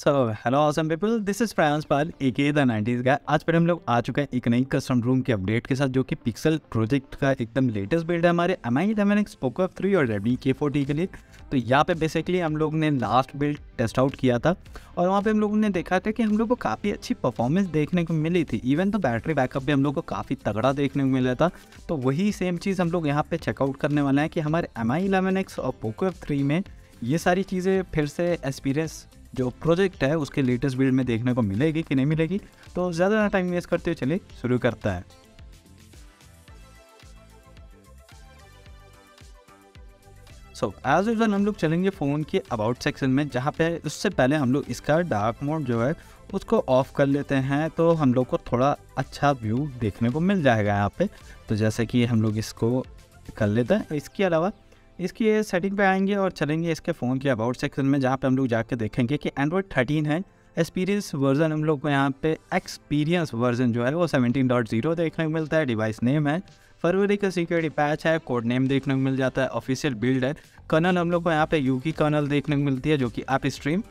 So hello awesome people, this is Prayans Pal aka the 90s guy। आज पर हम लोग आ चुके हैं एक नई कस्टम रूम के अपडेट के साथ, जो कि पिक्सल प्रोजेक्ट का एकदम लेटेस्ट बिल्ड है हमारे MI 11X, पोको F3 और रेडमी K40 के लिए। तो यहाँ पे बेसिकली हम लोग ने लास्ट बिल्ड टेस्ट आउट किया था और वहाँ पे हम लोगों ने देखा था कि हम लोग को काफ़ी अच्छी परफॉर्मेंस देखने को मिली थी। इवन तो बैटरी बैकअप भी हम लोग को काफ़ी तगड़ा देखने को मिला था। तो वही सेम चीज़ हम लोग यहाँ पे चेकआउट करने वाले हैं कि हमारे MI 11X और पोको F3 में ये सारी चीज़ें फिर से एक्सपीरियंस जो प्रोजेक्ट है उसके लेटेस्ट बिल्ड में देखने को मिलेगी कि नहीं मिलेगी। तो ज़्यादा ना टाइम वेस्ट करते हुए चलिए शुरू करता है। सो एज यूजुअल हम लोग चलेंगे फ़ोन के अबाउट सेक्शन में, जहाँ पे उससे पहले हम लोग इसका डार्क मोड जो है उसको ऑफ़ कर लेते हैं तो हम लोग को थोड़ा अच्छा व्यू देखने को मिल जाएगा यहाँ पे। तो जैसे कि हम लोग इसको कर लेते हैं। इसके अलावा इसकी ये सेटिंग पे आएंगे और चलेंगे इसके फ़ोन के अबाउट सेक्शन में, जहाँ पे हम लोग जाके देखेंगे कि एंड्रॉयड 13 है। एक्सपीरियंस वर्जन हम लोग को यहाँ पे एक्सपीरियंस वर्जन जो है वो 17.0 देखने को मिलता है। डिवाइस नेम है, फरवरी का सिक्योरिटी पैच है, कोड नेम देखने को मिल जाता है, ऑफिशियल बिल्ड है। कर्नल हम लोग को यहाँ पे यूकी कर्नल देखने को मिलती है, जो कि आप स्ट्रीम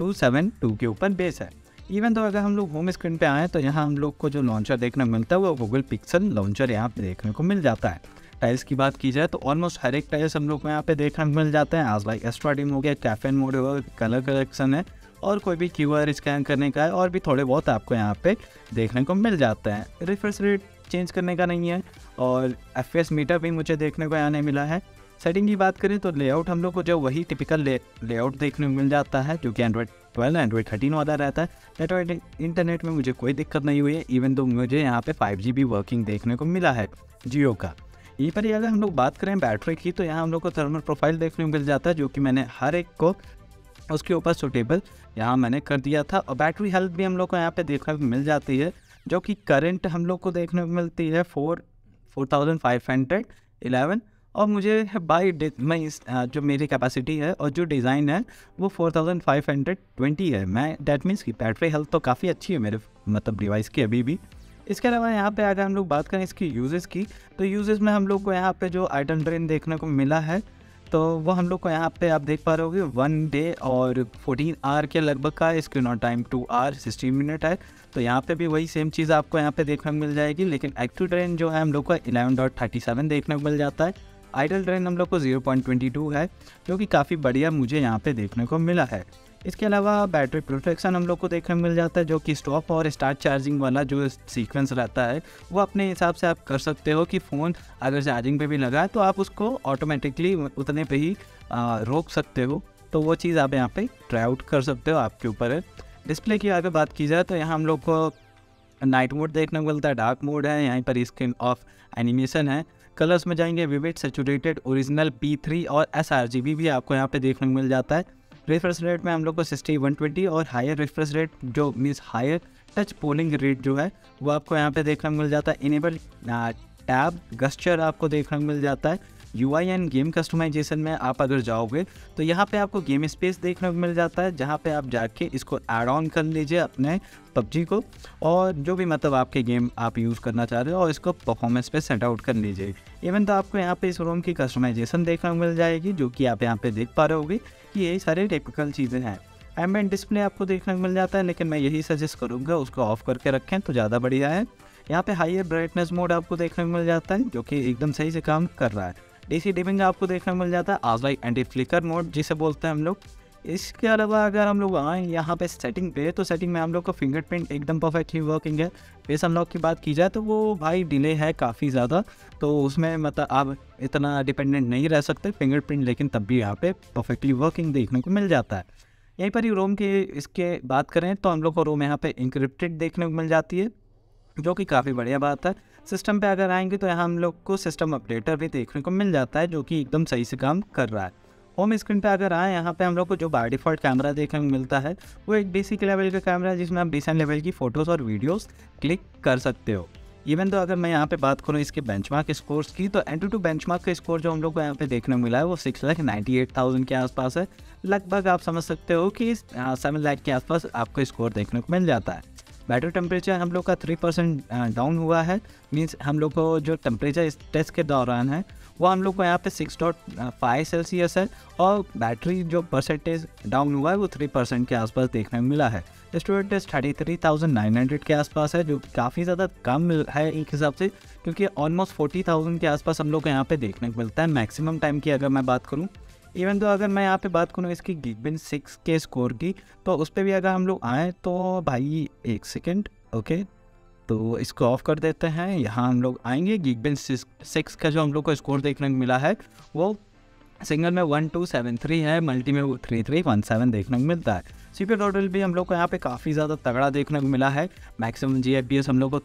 272 के ऊपर बेस है। इवन तो अगर हम लोग होम स्क्रीन पे आएँ तो यहाँ हम लोग को जो लॉन्चर देखने को मिलता है वो गूगल पिक्सल लॉन्चर यहाँ पे देखने को मिल जाता है। टाइल्स की बात की जाए तो ऑलमोस्ट हर एक टाइल्स हम लोग को यहाँ पे देखने को मिल जाते हैं। आज लाइक एक्स्ट्रा डिम हो गया, कैफेन मोड हो गया, कलर करेक्शन है और कोई भी QR स्कैन करने का है और भी थोड़े बहुत आपको यहाँ पे देखने को मिल जाते हैं। रिफ्रेश रेट चेंज करने का नहीं है और FPS मीटर भी मुझे देखने को यहाँ नहीं मिला है। सेटिंग की बात करें तो लेआउट हम लोग को जो वही टिपिकल लेआउट देखने को मिल जाता है, जो कि एंड्रॉयड 12 एंड्रॉयड 13 वाला रहता है। नेटवर्क इंटरनेट में मुझे कोई दिक्कत नहीं हुई है। इवन तो मुझे यहाँ पे 5G भी वर्किंग देखने को मिला है जियो का। यहीं पर अगर हम लोग बात करें बैटरी की तो यहाँ हम लोग को थर्मल प्रोफाइल देखने को मिल जाता है, जो कि मैंने हर एक को उसके ऊपर सूटेबल यहाँ मैंने कर दिया था। और बैटरी हेल्थ भी हम लोग को यहाँ पे देखने को मिल जाती है, जो कि करंट हम लोग को देखने को मिलती है 4,511 और मुझे बाई मैं इस जो मेरी कैपेसिटी है और जो डिज़ाइन है वो 4,520 है। मैं डैट मीन्स की बैटरी हेल्थ तो काफ़ी अच्छी है मेरे मतलब डिवाइस की अभी भी। इसके अलावा यहाँ पे अगर हम लोग बात करें इसकी यूजेस की तो यूजेस में हम लोग को यहाँ पे जो आइटम ड्रेन देखने को मिला है तो वो हम लोग को यहाँ पे आप देख पा रहे होगे 1 डे और 14 आवर के लगभग का screen on time 2 hour 16 minute है। तो यहाँ पे भी वही सेम चीज़ आपको यहाँ पे देखने को मिल जाएगी। लेकिन एक्टिव ड्रेन जो है हम लोग को 11.37 देखने को मिल जाता है। आइडल ड्रेन हम लोग को 0.22 है, जो कि काफ़ी बढ़िया मुझे यहाँ पे देखने को मिला है। इसके अलावा बैटरी प्रोटेक्शन हम लोग को देखने मिल जाता है, जो कि स्टॉप और स्टार्ट चार्जिंग वाला जो सीक्वेंस रहता है वो अपने हिसाब से आप कर सकते हो कि फ़ोन अगर चार्जिंग पे भी लगाए तो आप उसको ऑटोमेटिकली उतने पे ही रोक सकते हो। तो वो चीज़ आप यहाँ पे ट्राई आउट कर सकते हो, आपके ऊपर है। डिस्प्ले की अगर बात की जाए तो यहाँ हम लोग को नाइट मोड देखने को मिलता है, डार्क मोड है, यहाँ पर स्क्रीन ऑफ एनिमेशन है। कलर्स में जाएंगे विविड, सेचूरेटेड, ओरिजिनल, P3 और sRGB भी आपको यहाँ पर देखने को मिल जाता है। रिफ्रेश रेट में हम लोग को 60/120 और हायर रिफ्रेश रेट जो means higher touch polling rate जो है वो आपको यहाँ पे देखने को मिल जाता है। इनेबल टैब गस्चर आपको देखने को मिल जाता है। UI एंड गेम कस्टमाइजेशन में आप अगर जाओगे तो यहाँ पे आपको गेम स्पेस देखने को मिल जाता है, जहाँ पे आप जाके इसको ऐड ऑन कर लीजिए अपने PUBG को और जो भी मतलब आपके गेम आप यूज़ करना चाह रहे हो और इसको परफॉर्मेंस पे सेट आउट कर लीजिए। इवन तो आपको यहाँ पे इस रोम की कस्टमाइजेशन देखने को मिल जाएगी, जो कि आप यहाँ पे देख पा रहे होगे कि यही सारे टिपिकल चीज़ें हैं। एम्बिएंट डिस्प्ले आपको देखने को मिल जाता है, लेकिन मैं यही सजेस्ट करूँगा उसको ऑफ करके रखें तो ज़्यादा बढ़िया है। यहाँ पर हाइयर ब्राइटनेस मोड आपको देखने को मिल जाता है, जो कि एकदम सही से काम कर रहा है। DC डिमिंग आपको देखने को मिल जाता है, आज लाइक एंटी फ्लिकर मोड जिसे बोलते हैं हम लोग। इसके अलावा अगर हम लोग आएँ यहाँ पे सेटिंग पे तो सेटिंग में हम लोग को फिंगरप्रिंट एकदम परफेक्टली वर्किंग है। फेस अनलॉक की बात की जाए तो वो भाई डिले है काफ़ी ज़्यादा, तो उसमें मतलब आप इतना डिपेंडेंट नहीं रह सकते फिंगरप्रिंट, लेकिन तब भी यहाँ पे परफेक्टली वर्किंग देखने को मिल जाता है। यहीं पर ही रोम की इसके बात करें तो हम लोग को रोम यहाँ पर इंक्रिप्टेड देखने को मिल जाती है, जो कि काफ़ी बढ़िया बात है। सिस्टम पे अगर आएंगे तो यहाँ हम लोग को सिस्टम अपडेटर भी देखने को मिल जाता है, जो कि एकदम सही से काम कर रहा है। होम स्क्रीन पे अगर आए यहाँ पे हम लोग को जो बाय डिफ़ॉल्ट कैमरा देखने को मिलता है वो एक बेसिक लेवल का कैमरा है, जिसमें आप डिसेंट लेवल की फ़ोटोज़ और वीडियोस क्लिक कर सकते हो। इवन तो अगर मैं यहाँ पे बात करूँ इसके बेंचमार्क स्कोर्स की तो Antutu बेंचमार्क का स्कोर जो हम लोग को यहाँ पे देखने को मिला है वो 6,98,000 के आसपास है। लगभग आप समझ सकते हो कि 7 लाख के आसपास आपको स्कोर देखने को मिल जाता है। बैटरी टेम्परेचर हम लोग का 3% डाउन हुआ है, मीन्स हम लोग को जो टेम्परेचर इस टेस्ट के दौरान है वो हम लोग को यहाँ पे 6.5 सेल्सियस है और बैटरी जो परसेंटेज डाउन हुआ है वो 3% के आसपास देखने में मिला है। स्टूडेंट टेस्ट 33,900 के आसपास है जो काफ़ी ज़्यादा कम है एक हिसाब से, क्योंकि ऑलमोस्ट 40,000 के आसपास हम लोग को यहाँ पे देखने को मिलता है मैक्सिमम टाइम की अगर मैं बात करूँ। इवन तो अगर मैं यहाँ पे बात करूँ इसकी गीकबेंच 6 के स्कोर की, तो उस पर भी अगर हम लोग आएँ तो भाई एक सेकेंड, ओके तो इसको ऑफ कर देते हैं। यहाँ हम लोग आएंगे गीकबेंच 6 का जो हम लोग को स्कोर देखने को मिला है वो सिंगल में 1273 है, मल्टी में 3317 देखने को मिलता है। सीपीयू टोटल भी हम लोग को यहाँ पे काफ़ी ज़्यादा तगड़ा देखने को मिला है। मैक्सिमम जीएफबीएस हम लोग को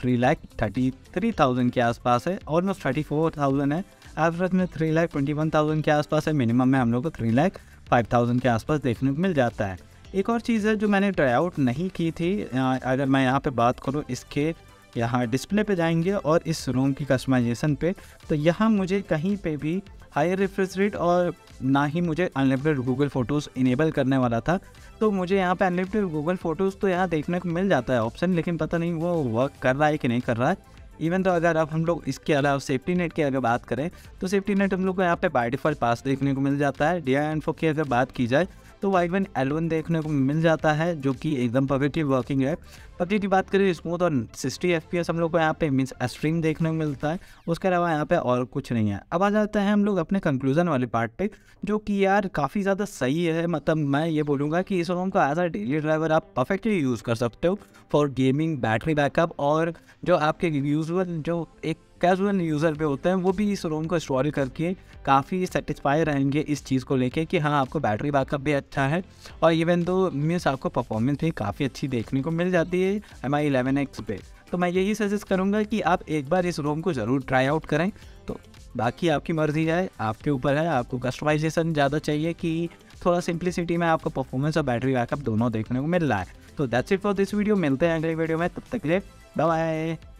3,33,000 के आसपास है, ऑलमोस्ट 34,000 है। एवरेज में 3,21,000 के आसपास है, मिनिमम में हम लोग को 3,05,000 के आसपास देखने को मिल जाता है। एक और चीज़ है जो मैंने ट्राई आउट नहीं की थी, अगर मैं यहाँ पर बात करूँ इसके यहाँ डिस्प्ले पे जाएंगे और इस रोम की कस्टमाइजेशन पे, तो यहाँ मुझे कहीं पे भी हाई रिफ्रेश रेट और ना ही मुझे अनलिमिटेड गूगल फ़ोटोज़ इनेबल करने वाला था। तो मुझे यहाँ पे अनलिमिटेड गूगल फ़ोटोज़ तो यहाँ देखने को मिल जाता है ऑप्शन, लेकिन पता नहीं वो वर्क कर रहा है कि नहीं कर रहा है। इवन तो अगर आप हम लोग इसके अलावा सेफ्टी नेट की अगर बात करें तो सेफ्टी नेट हम लोग को यहाँ पे बाय डिफ़ॉल्ट पास देखने को मिल जाता है। DI-N4 की अगर बात की जाए तो Y1L1 देखने को मिल जाता है जो कि एकदम परफेक्टली वर्किंग है। PUBG की बात करें स्मूथ और 60 FPS हम लोग को यहाँ पे मीन्स स्ट्रीम देखने को मिलता है, उसके अलावा यहाँ पे और कुछ नहीं है। अब आ जाते हैं हम लोग अपने कंक्लूजन वाले पार्ट पे, जो कि यार काफ़ी ज़्यादा सही है। मतलब मैं ये बोलूँगा कि इस रोम को एज अ डेली ड्राइवर आप परफेक्टली यूज़ कर सकते हो फॉर गेमिंग, बैटरी बैकअप, और जो आपके यूजुअल जो एक कैजुअल यूज़र पे होते हैं वो भी इस रोम को स्टोर करके काफ़ी सेटिस्फाई रहेंगे इस चीज़ को लेके कि हाँ आपको बैटरी बैकअप भी अच्छा है और इवन तो मीन्स आपको परफॉर्मेंस भी काफ़ी अच्छी देखने को मिल जाती है MI 11X पे। तो मैं यही सजेस्ट करूँगा कि आप एक बार इस रोम को ज़रूर ट्राई आउट करें। तो बाकी आपकी मर्ज़ी है, आपके ऊपर है, आपको कस्टमाइजेशन ज़्यादा चाहिए कि थोड़ा सिंप्लिसिटी में आपको परफॉर्मेंस और बैटरी बैकअप दोनों देखने को मिल रहा है। तो that's it for this video, मिलते हैं अगले वीडियो में, तब तक के लिए बाय बाय।